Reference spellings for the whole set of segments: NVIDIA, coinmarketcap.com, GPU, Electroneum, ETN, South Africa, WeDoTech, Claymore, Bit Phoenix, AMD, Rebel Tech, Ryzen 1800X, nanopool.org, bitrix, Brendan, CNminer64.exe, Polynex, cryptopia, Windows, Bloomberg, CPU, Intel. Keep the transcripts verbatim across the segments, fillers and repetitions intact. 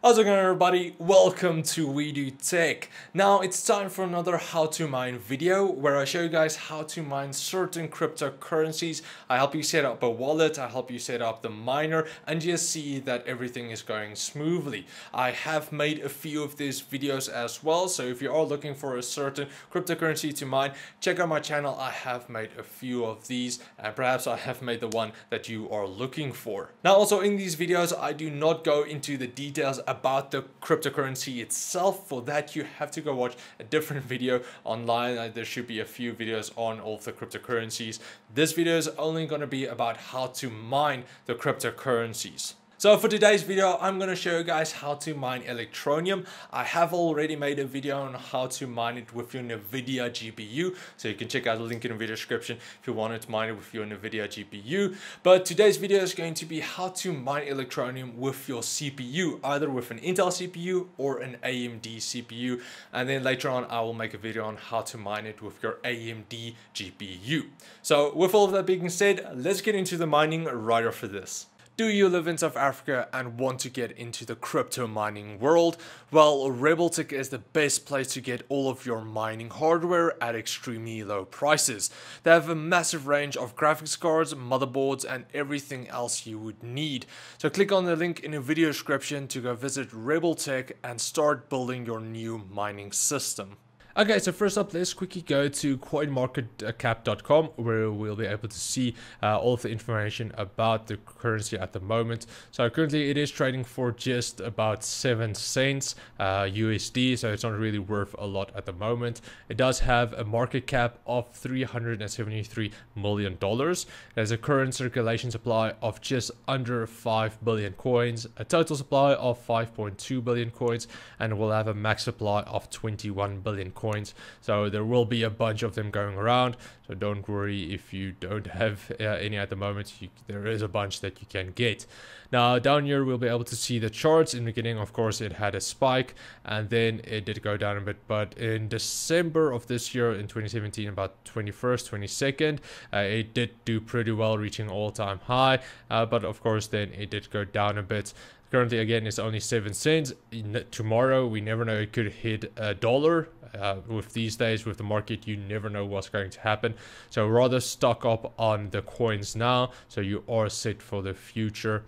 How's it going, everybody? Welcome to WeDoTech. Now it's time for another how to mine video where I show you guys how to mine certain cryptocurrencies. I help you set up a wallet, I help you set up the miner, and just see that everything is going smoothly. I have made a few of these videos as well, so if you are looking for a certain cryptocurrency to mine, check out my channel. I have made a few of these, and perhaps I have made the one that you are looking for. Now also in these videos, I do not go into the details about the cryptocurrency itself. For that, you have to go watch a different video online. There should be a few videos on all of the cryptocurrencies. This video is only going to be about how to mine the cryptocurrencies. So for today's video, I'm going to show you guys how to mine Electroneum. I have already made a video on how to mine it with your NVIDIA G P U, so you can check out the link in the video description if you wanted to mine it with your NVIDIA G P U. But today's video is going to be how to mine Electroneum with your C P U, either with an Intel C P U or an A M D C P U. And then later on, I will make a video on how to mine it with your A M D G P U. So with all of that being said, let's get into the mining right after this. Do you live in South Africa and want to get into the crypto mining world? Well, Rebel Tech is the best place to get all of your mining hardware at extremely low prices. They have a massive range of graphics cards, motherboards, and everything else you would need. So click on the link in the video description to go visit Rebel Tech and start building your new mining system. Okay, so first up, let's quickly go to coin market cap dot com where we'll be able to see uh, all of the information about the currency at the moment. So currently it is trading for just about seven cents uh, U S D, so it's not really worth a lot at the moment. It does have a market cap of three hundred seventy-three million dollars. There's a current circulation supply of just under five billion coins, a total supply of five point two billion coins, and we'll have a max supply of twenty-one billion coins. Coins, so there will be a bunch of them going around, so don't worry if you don't have uh, any at the moment. You, there is a bunch that you can get. Now down here we'll be able to see the charts. In the beginning, of course, it had a spike and then it did go down a bit, but in December of this year, in twenty seventeen, about twenty-first, twenty-second, uh, it did do pretty well, reaching all-time high, uh, but of course then it did go down a bit. Currently, again, it's only seven cents. Tomorrow, we never know, it could hit a dollar. Uh, with these days, with the market, you never know what's going to happen. So rather stock up on the coins now, so you are set for the future.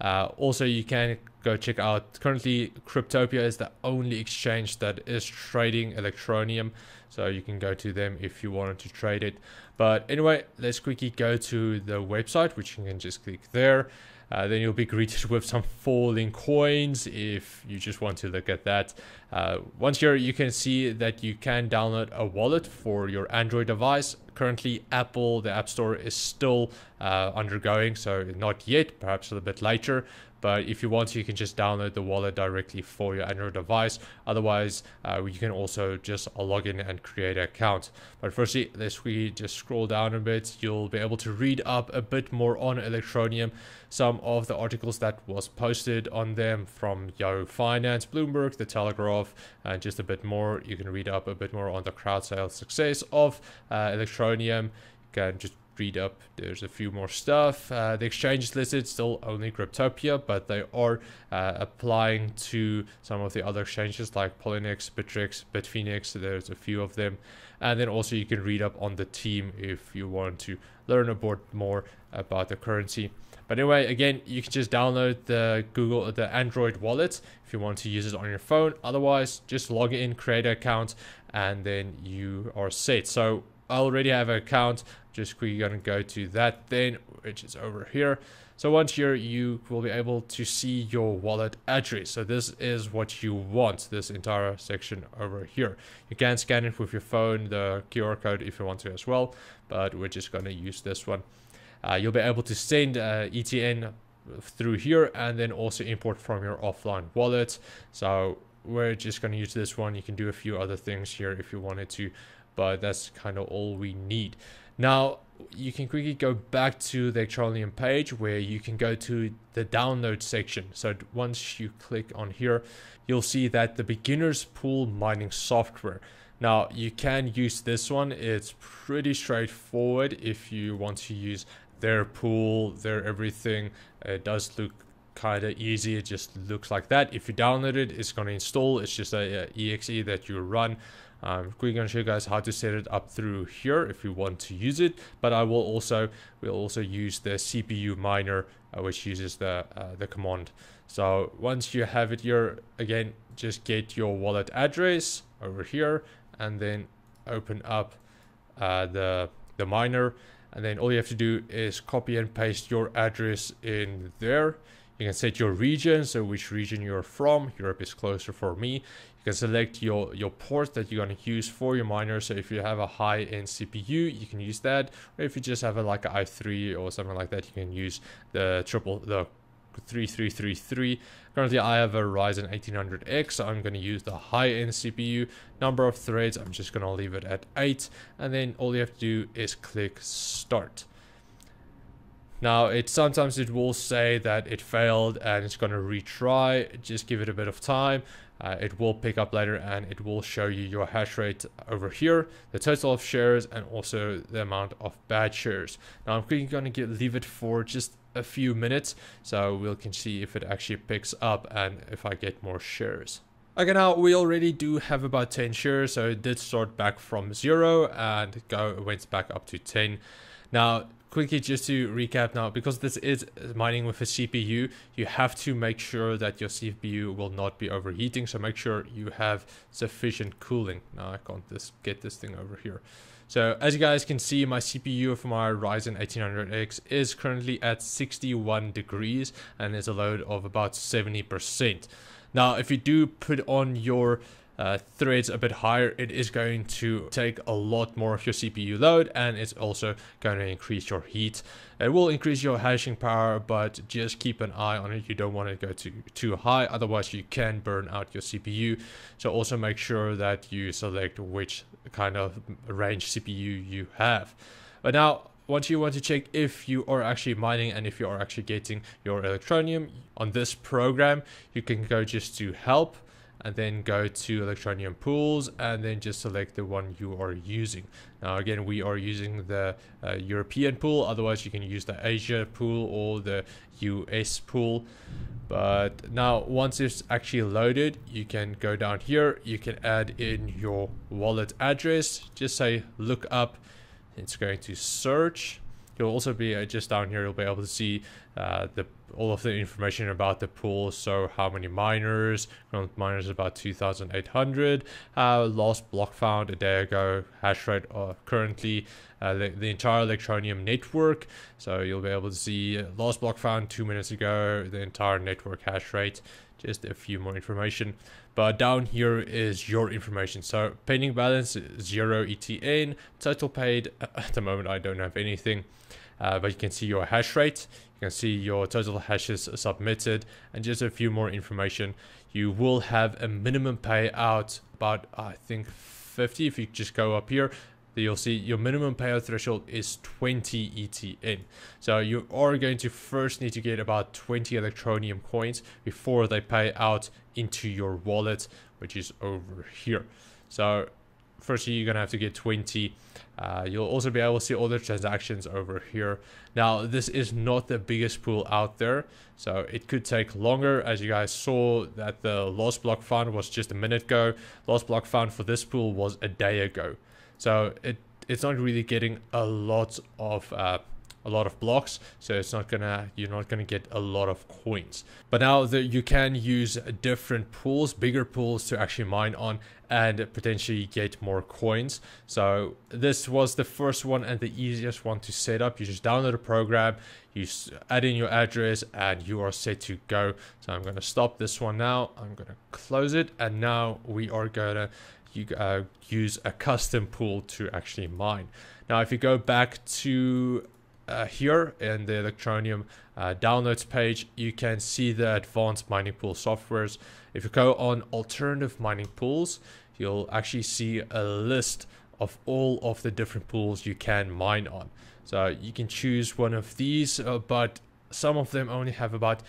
Uh, also, you can go check out, currently Cryptopia is the only exchange that is trading Electroneum, so you can go to them if you wanted to trade it. But anyway, let's quickly go to the website, which you can just click there. Uh, then you'll be greeted with some falling coins if you just want to look at that. Uh, once here, you can see that you can download a wallet for your Android device. Currently, Apple, the App Store, is still uh, undergoing, so not yet, perhaps a little bit later. But if you want to, you can just download the wallet directly for your Android device. Otherwise, uh, you can also just log in and create an account. But firstly, let's we just scroll down a bit. You'll be able to read up a bit more on Electroneum, some of the articles that was posted on them from Yahoo Finance, Bloomberg, The Telegraph, and just a bit more. You can read up a bit more on the crowd sale success of uh, Electroneum. You can just read up, there's a few more stuff. Uh, the exchange is listed, still only Cryptopia, but they are uh, applying to some of the other exchanges like Polynex, bitrix, Bit Phoenix. There's a few of them. And then also you can read up on the team if you want to learn about more about the currency. But anyway, again, you can just download the Google, the Android wallet if you want to use it on your phone. Otherwise, just log in, create an account, and then you are set. So I already have an account, just quickly gonna go to that then, which is over here. So once here, you will be able to see your wallet address. So this is what you want, this entire section over here. You can scan it with your phone, the Q R code if you want to as well, but we're just gonna use this one. Uh, you'll be able to send uh, E T N through here and then also import from your offline wallet. So we're just gonna use this one. You can do a few other things here if you wanted to, but that's kind of all we need. Now you can quickly go back to the Electroneum page where you can go to the download section. So once you click on here, you'll see that the beginner's pool mining software. Now you can use this one. It's pretty straightforward if you want to use their pool, their everything. It does look kind of easy. It just looks like that. If you download it, it's going to install. It's just a, a E X E that you run. I'm quickly going to show you guys how to set it up through here if you want to use it, but I will also we'll also use the C P U miner, uh, which uses the uh, the command. So once you have it here, again, just get your wallet address over here and then open up uh, the the miner, and then all you have to do is copy and paste your address in there. You can set your region, so which region you're from. Europe is closer for me. You can select your, your port that you're going to use for your miner. So if you have a high-end C P U, you can use that. Or if you just have a, like an i three or something like that, you can use the triple the three three three three. Currently, I have a Ryzen eighteen hundred X, so I'm going to use the high-end C P U. Number of threads, I'm just going to leave it at eight. And then all you have to do is click Start. Now, it sometimes it will say that it failed and it's going to retry. Just give it a bit of time. Uh, it will pick up later and it will show you your hash rate over here, the total of shares, and also the amount of bad shares. Now, I'm quickly going to get, leave it for just a few minutes so we can see if it actually picks up and if I get more shares. Okay, now we already do have about ten shares, so it did start back from zero and go it went back up to ten. Now, quickly, just to recap now, because this is mining with a C P U, you have to make sure that your C P U will not be overheating. So make sure you have sufficient cooling. Now I can't just get this thing over here. So as you guys can see, my C P U for my Ryzen eighteen hundred X is currently at sixty-one degrees and is a load of about seventy percent. Now, if you do put on your Uh, threads a bit higher, it is going to take a lot more of your C P U load, and it's also going to increase your heat. It will increase your hashing power, but just keep an eye on it. You don't want to go too too high, otherwise you can burn out your C P U. So also make sure that you select which kind of range C P U you have. But now, once you want to check if you are actually mining and if you are actually getting your Electroneum on this program, you can go just to help and then go to Electroneum pools and then just select the one you are using. Now again, we are using the uh, European pool, otherwise you can use the Asia pool or the U S pool. But now once it's actually loaded, you can go down here, you can add in your wallet address, just say look up, it's going to search. You'll also be uh, just down here, you'll be able to see uh, the all of the information about the pool. So how many miners, miners about two thousand eight hundred, uh, last block found a day ago, hash rate uh, currently, uh, the, the entire Electroneum network. So you'll be able to see last block found two minutes ago, the entire network hash rate, just a few more information. But down here is your information. So pending balance, zero E T N, total paid, at the moment I don't have anything. Uh, but you can see your hash rate, you can see your total hashes submitted, and just a few more information. You will have a minimum payout, about I think fifty. If you just go up here, you'll see your minimum payout threshold is twenty E T N. So you are going to first need to get about twenty Electroneum coins before they pay out into your wallet, which is over here. So firstly, you're going to have to get twenty. Uh, you'll also be able to see all the transactions over here. Now, this is not the biggest pool out there, so it could take longer. As you guys saw, that the last block found was just a minute ago. Last block found for this pool was a day ago. So it it's not really getting a lot of uh, a lot of blocks, so it's not gonna you're not gonna get a lot of coins. But now that you can use different pools, bigger pools to actually mine on and potentially get more coins. So this was the first one and the easiest one to set up. You just download a program, you add in your address, and you are set to go. So I'm gonna stop this one now. I'm gonna close it, and now we are gonna you uh, use a custom pool to actually mine. Now, if you go back to Uh, here in the Electroneum uh, downloads page, you can see the advanced mining pool softwares. If you go on alternative mining pools, you'll actually see a list of all of the different pools you can mine on. So you can choose one of these, uh, but some of them only have about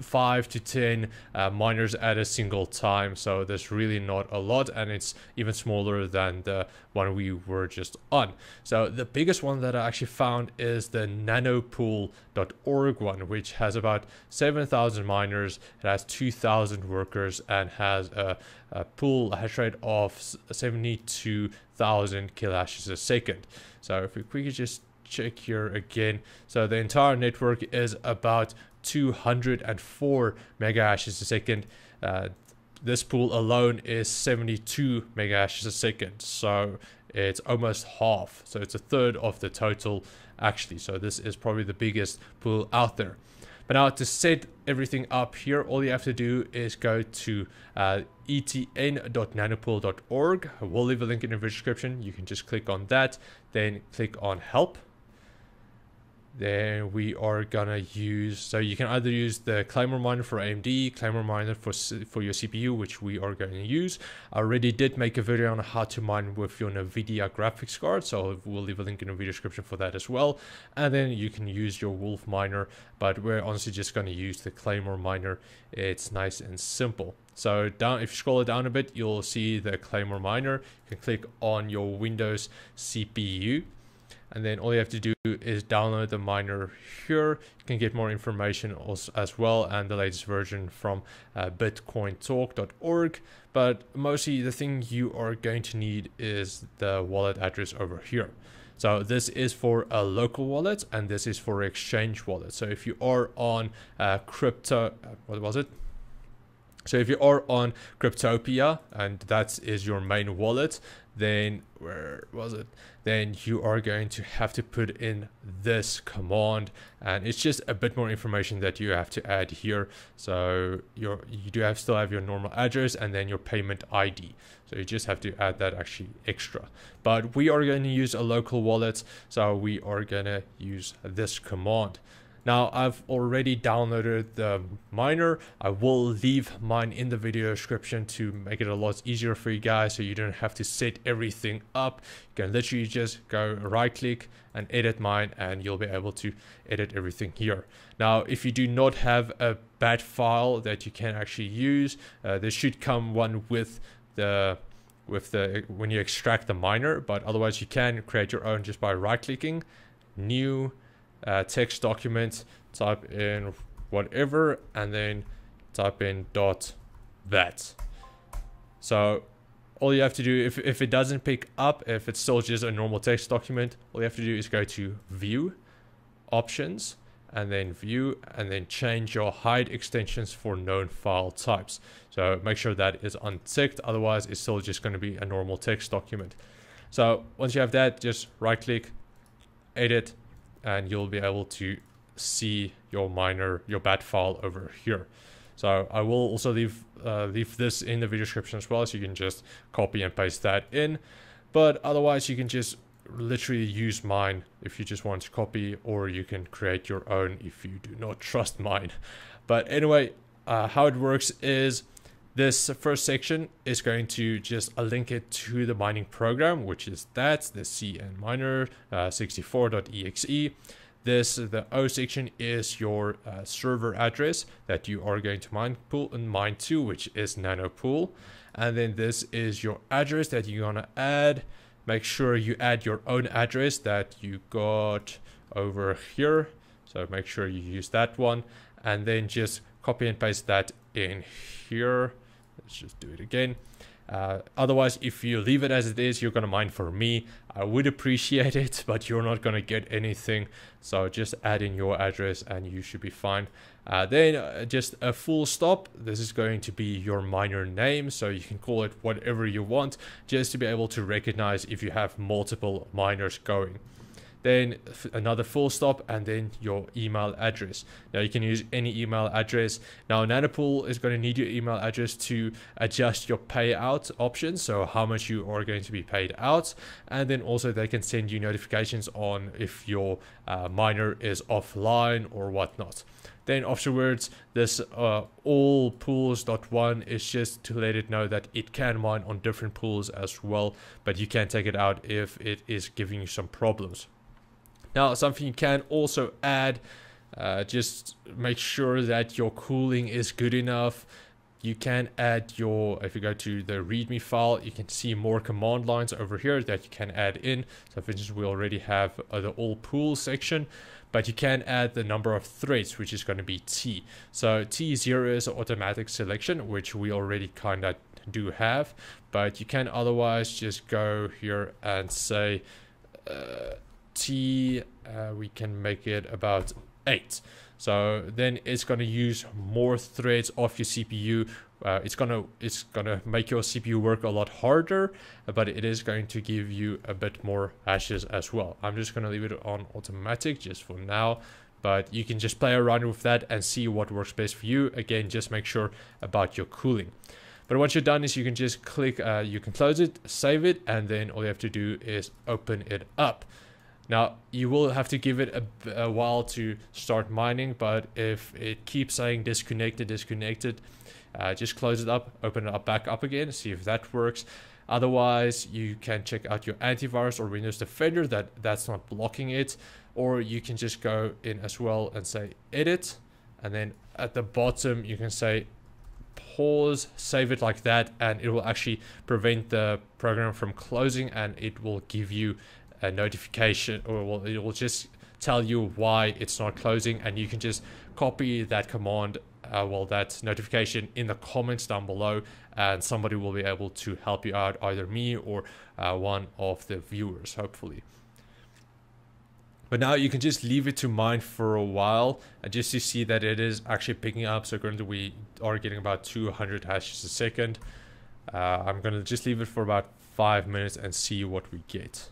five to ten uh, miners at a single time. So there's really not a lot, and it's even smaller than the one we were just on. So the biggest one that I actually found is the nanopool dot org one, which has about seven thousand miners. It has two thousand workers and has a, a pool a hash rate of seventy-two thousand kilahashes a second. So if we quickly just check here again, so the entire network is about two hundred four megahashes a second. Uh, this pool alone is seventy-two megahashes a second, so it's almost half. So it's a third of the total actually. So this is probably the biggest pool out there. But now to set everything up here, all you have to do is go to uh, E T N dot nanopool dot org. We'll leave a link in the video description. You can just click on that, then click on help. Then we are gonna use, so you can either use the Claymore miner for A M D, Claymore miner for for your C P U, which we are going to use. I already did make a video on how to mine with your NVIDIA graphics card, so we'll leave a link in the video description for that as well. And then you can use your Wolf miner, but we're honestly just going to use the Claymore miner. It's nice and simple. So down, if you scroll it down a bit, you'll see the Claymore miner. You can click on your Windows C P U. And then all you have to do is download the miner here. You can get more information also, as well, and the latest version from uh, bitcoin talk dot org. But mostly the thing you are going to need is the wallet address over here. So this is for a local wallet, and this is for exchange wallet. So if you are on uh, crypto, what was it? So if you are on Cryptopia, and that is your main wallet, then where was it? Then you are going to have to put in this command, and it's just a bit more information that you have to add here. So your you do have still have your normal address and then your payment I D. So you just have to add that actually extra. But we are going to use a local wallet, so we are going to use this command. Now, I've already downloaded the miner. I will leave mine in the video description to make it a lot easier for you guys, so you don't have to set everything up. You can literally just go right click and edit mine, and you'll be able to edit everything here. Now, if you do not have a bat file that you can actually use, uh, there should come one with the with the when you extract the miner, but otherwise you can create your own just by right clicking new Uh, text document, type in whatever, and then type in dot bat. So all you have to do, if, if it doesn't pick up, if it's still just a normal text document, all you have to do is go to view, options, and then view, and then change your hide extensions for known file types. So make sure that is unticked, otherwise it's still just going to be a normal text document. So once you have that, just right click, edit, and you'll be able to see your miner, your bat file over here. So I will also leave uh, leave this in the video description as well, so you can just copy and paste that in. But otherwise, you can just literally use mine if you just want to copy, or you can create your own if you do not trust mine. But anyway, uh, how it works is, this first section is going to just link it to the mining program, which is that, the C N miner sixty-four dot E X E. This, the O section, is your uh, server address that you are going to mine pool and mine to, which is nanopool. And then this is your address that you're gonna add. Make sure you add your own address that you got over here. So make sure you use that one, and then just copy and paste that in here. Let's just do it again. Uh, otherwise, if you leave it as it is, you're gonna mine for me. I would appreciate it, but you're not gonna get anything. So just add in your address and you should be fine. Uh, then uh, just a full stop. This is going to be your miner name, so you can call it whatever you want, just to be able to recognize if you have multiple miners going. Then another full stop, and then your email address. Now you can use any email address. Now Nanopool is going to need your email address to adjust your payout options, so how much you are going to be paid out. And then also they can send you notifications on if your uh, miner is offline or whatnot. Then afterwards, this uh, all pools dot one is just to let it know that it can mine on different pools as well, but you can take it out if it is giving you some problems. Now, something you can also add Uh, just make sure that your cooling is good enough. You can add your, if you go to the readme file, you can see more command lines over here that you can add in. So for instance, we already have uh, the all pool section, but you can add the number of threads, which is going to be T. So T zero is automatic selection, which we already kind of do have, but you can otherwise just go here and say uh, T, uh, we can make it about eight. So then it's going to use more threads off your C P U. Uh, it's going to it's going to make your C P U work a lot harder, but it is going to give you a bit more hashes as well. I'm just going to leave it on automatic just for now, but you can just play around with that and see what works best for you. Again, just make sure about your cooling. But once you're done is you can just click, uh, you can close it, save it, and then all you have to do is open it up. Now, you will have to give it a, a while to start mining, but if it keeps saying disconnected, disconnected, uh, just close it up, open it up back up again, see if that works. Otherwise, you can check out your antivirus or Windows Defender, that, that's not blocking it. Or you can just go in as well and say edit, and then at the bottom, you can say pause, save it like that, and it will actually prevent the program from closing, and it will give you a notification, or it will just tell you why it's not closing, and you can just copy that command, uh, well, that notification in the comments down below, and somebody will be able to help you out, either me or uh, one of the viewers, hopefully. But now you can just leave it to mine for a while, and just to see that it is actually picking up. So currently we are getting about two hundred hashes a second. Uh, I'm gonna just leave it for about five minutes and see what we get.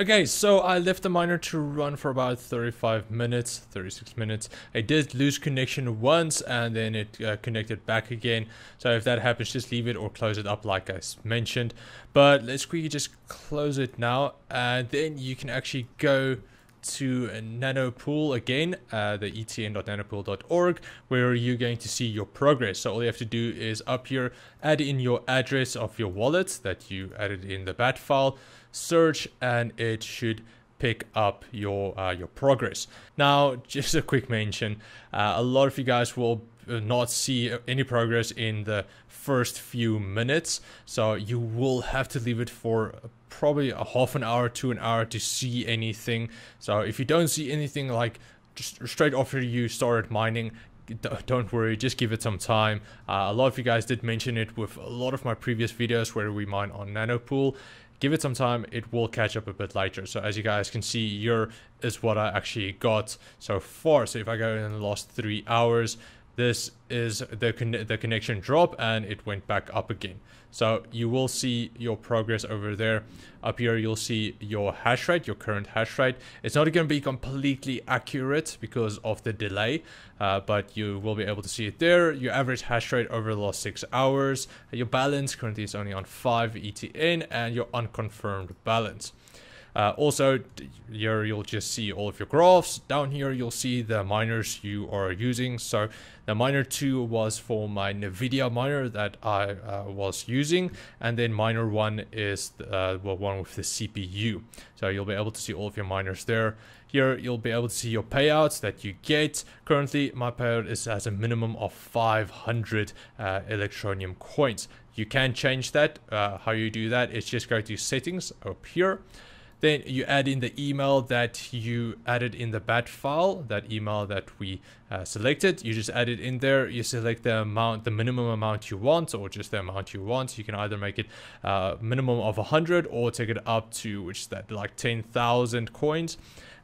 Okay, so I left the miner to run for about thirty-five minutes, thirty-six minutes. I did lose connection once, and then it uh, connected back again. So if that happens, just leave it or close it up like I mentioned. But let's quickly just close it now, and then you can actually go to nanopool again, uh, the E T N dot nanopool dot org, where you're going to see your progress. So all you have to do is up here, add in your address of your wallet that you added in the bat file, search, and it should pick up your uh, your progress. Now, just a quick mention, uh, a lot of you guys will not see any progress in the first few minutes, so you will have to leave it for probably a half an hour to an hour to see anything. So if you don't see anything, like just straight after you started mining, don't worry, just give it some time. Uh, a lot of you guys did mention it with a lot of my previous videos where we mine on nanopool. Give it some time, it will catch up a bit later. So as you guys can see, here is what I actually got so far. So if I go in the last three hours, this is the, con the connection drop, and it went back up again. So you will see your progress over there. Up here, you'll see your hash rate, your current hash rate. It's not going to be completely accurate because of the delay, uh, but you will be able to see it there. Your average hash rate over the last six hours. Your balance currently is only on five E T N, and your unconfirmed balance. Uh, also, here you'll just see all of your graphs. Down here, you'll see the miners you are using. So the miner two was for my NVIDIA miner that I uh, was using. And then miner one is the uh, one with the C P U. So you'll be able to see all of your miners there. Here, you'll be able to see your payouts that you get. Currently, my payout is as a minimum of five hundred uh, Electroneum coins. You can change that. Uh, how you do that is just go to settings up here. Then you add in the email that you added in the bat file, that email that we uh, selected. You just add it in there. You select the amount, the minimum amount you want, or just the amount you want. You can either make it uh, minimum of one hundred or take it up to, which is that, like ten thousand coins.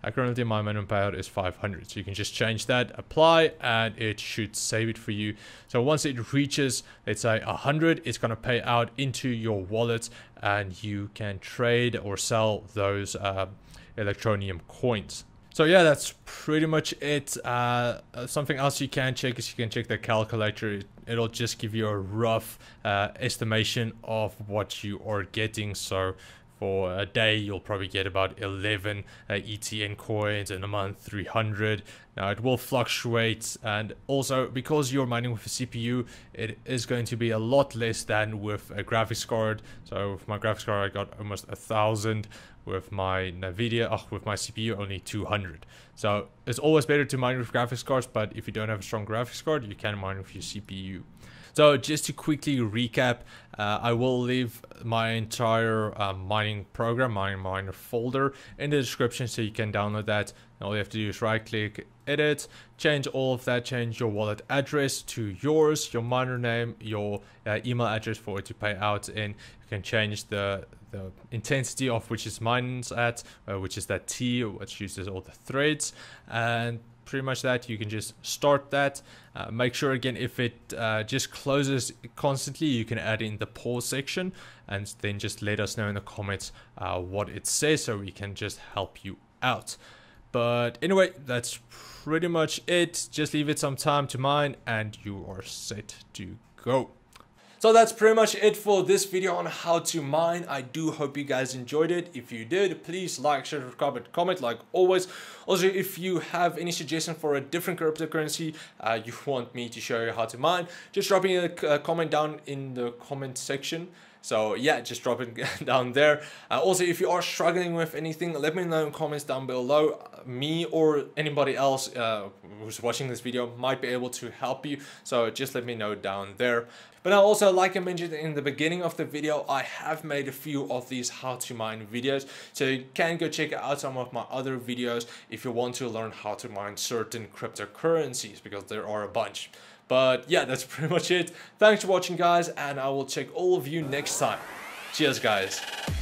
Uh, currently, my minimum payout is five hundred. So you can just change that, apply, and it should save it for you. So once it reaches, let's say one hundred, it's going to pay out into your wallet, and you can trade or sell those uh, Electroneum coins. So yeah, that's pretty much it. Uh, something else you can check is you can check the calculator. It'll just give you a rough uh, estimation of what you are getting. So For a day, you'll probably get about eleven uh, E T N coins, in a month, three hundred. Now, it will fluctuate, and also because you're mining with a C P U, it is going to be a lot less than with a graphics card. So with my graphics card, I got almost a thousand. With my NVIDIA, oh, with my C P U, only two hundred. So it's always better to mine with graphics cards, but if you don't have a strong graphics card, you can mine with your C P U. So just to quickly recap, uh, I will leave my entire uh, mining program, my miner folder, in the description so you can download that. And all you have to do is right click, edit, change all of that, change your wallet address to yours, your miner name, your uh, email address for it to pay out in. You can change the, the intensity of which is mines at, uh, which is that T, which uses all the threads. And pretty much that, you can just start that. Uh, make sure again, if it uh, just closes constantly, you can add in the pause section and then just let us know in the comments uh, what it says so we can just help you out. But anyway, that's pretty much it. Just leave it some time to mine and you are set to go. So that's pretty much it for this video on how to mine. I do hope you guys enjoyed it. If you did, please like, share, comment, comment like always. Also, if you have any suggestion for a different cryptocurrency uh, you want me to show you how to mine, just drop me a comment down in the comment section. So yeah, just drop it down there. Uh, also, if you are struggling with anything, let me know in the comments down below. Me or anybody else uh, who's watching this video might be able to help you. So just let me know down there. But now also, like I mentioned in the beginning of the video, I have made a few of these how to mine videos. So you can go check out some of my other videos if you want to learn how to mine certain cryptocurrencies, because there are a bunch. But yeah, that's pretty much it. Thanks for watching, guys, and I will check all of you next time. Cheers, guys.